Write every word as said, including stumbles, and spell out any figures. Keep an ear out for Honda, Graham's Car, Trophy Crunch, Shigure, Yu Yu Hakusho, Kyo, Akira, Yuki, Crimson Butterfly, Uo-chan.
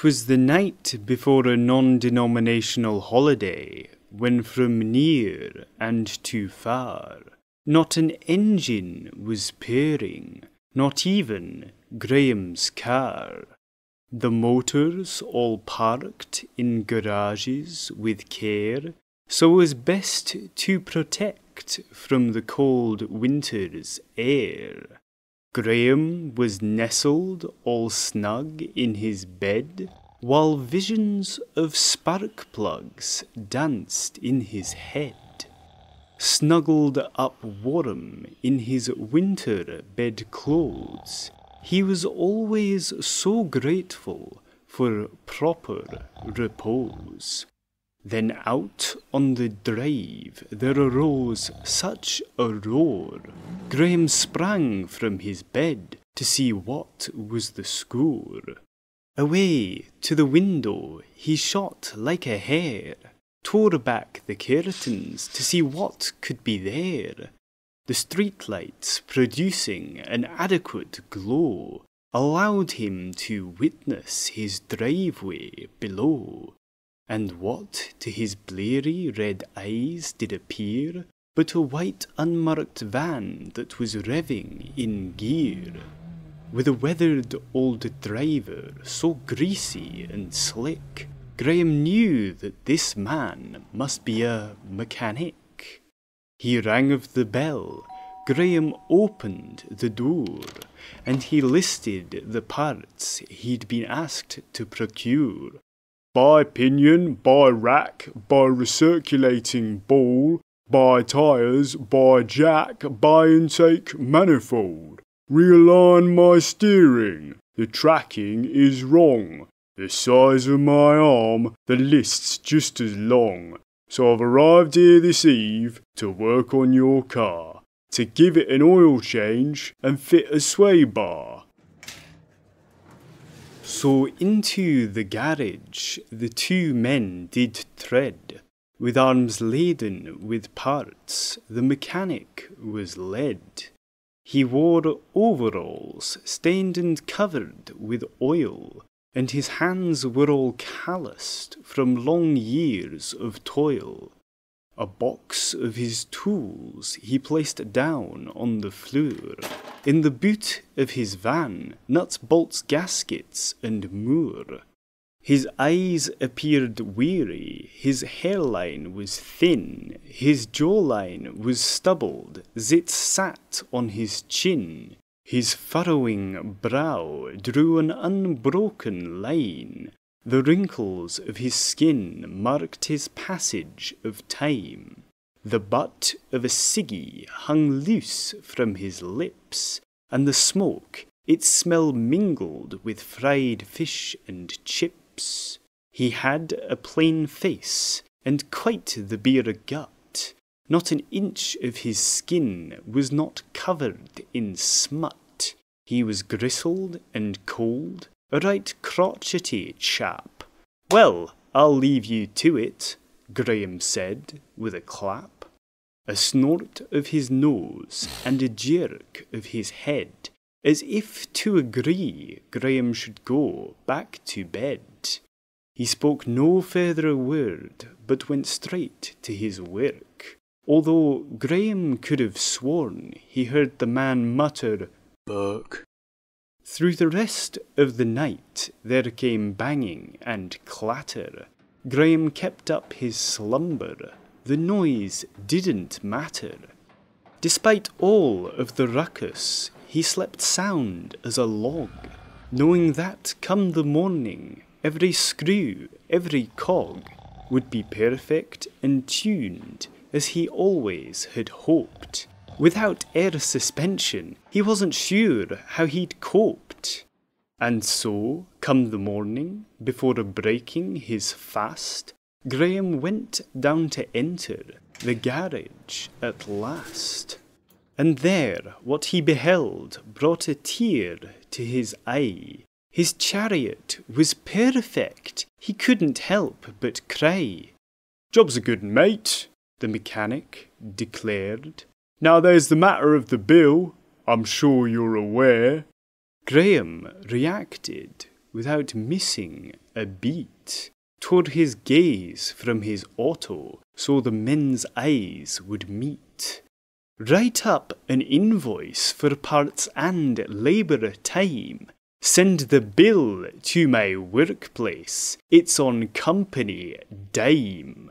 It was the night before a non-denominational holiday, when from near and too far, not an engine was purring, not even Graham's car. The motors all parked in garages with care, so as best to protect from the cold winter's air. Graham was nestled all snug in his bed, while visions of spark plugs danced in his head. Snuggled up warm in his winter bedclothes, he was always so grateful for proper repose. Then out on the drive there arose such a roar, Graham sprang from his bed to see what was the score. Away to the window he shot like a hare, tore back the curtains to see what could be there. The streetlights, producing an adequate glow, allowed him to witness his driveway below. And what to his bleary red eyes did appear but a white unmarked van that was revving in gear, with a weathered old driver so greasy and slick, Graham knew that this man must be a mechanic. He rang of the bell, Graham opened the door, and he listed the parts he'd been asked to procure. By pinion, by rack, by recirculating ball, by tyres, by jack, by intake manifold. Realign my steering, the tracking is wrong. The size of my arm, the list's just as long. So I've arrived here this eve to work on your car, to give it an oil change and fit a sway bar. So into the garage the two men did tread, with arms laden with parts the mechanic was led. He wore overalls stained and covered with oil, and his hands were all calloused from long years of toil. A box of his tools he placed down on the floor. In the boot of his van, nuts, bolts, gaskets, and moor. His eyes appeared weary, his hairline was thin, his jawline was stubbled, zit sat on his chin. His furrowing brow drew an unbroken line, the wrinkles of his skin marked his passage of time. The butt of a ciggy hung loose from his lips, and the smoke, its smell mingled with fried fish and chips. He had a plain face, and quite the beer gut. Not an inch of his skin was not covered in smut. He was grizzled and cold, a right crotchety chap. Well, I'll leave you to it, Graham said with a clap. A snort of his nose and a jerk of his head, as if to agree Graham should go back to bed. He spoke no further word, but went straight to his work, although Graham could have sworn he heard the man mutter, "Buck." Through the rest of the night there came banging and clatter. Graham kept up his slumber. The noise didn't matter. Despite all of the ruckus, he slept sound as a log, knowing that come the morning, every screw, every cog, would be perfect and tuned, as he always had hoped. Without air suspension, he wasn't sure how he'd coped. And so, come the morning, before breaking his fast, Graham went down to enter the garage at last. And there what he beheld brought a tear to his eye. His chariot was perfect, he couldn't help but cry. "Job's a good mate," the mechanic declared. "Now there's the matter of the bill, I'm sure you're aware." Graham reacted without missing a beat, tore his gaze from his auto so the men's eyes would meet. Write up an invoice for parts and labour time. Send the bill to my workplace. It's on company dime.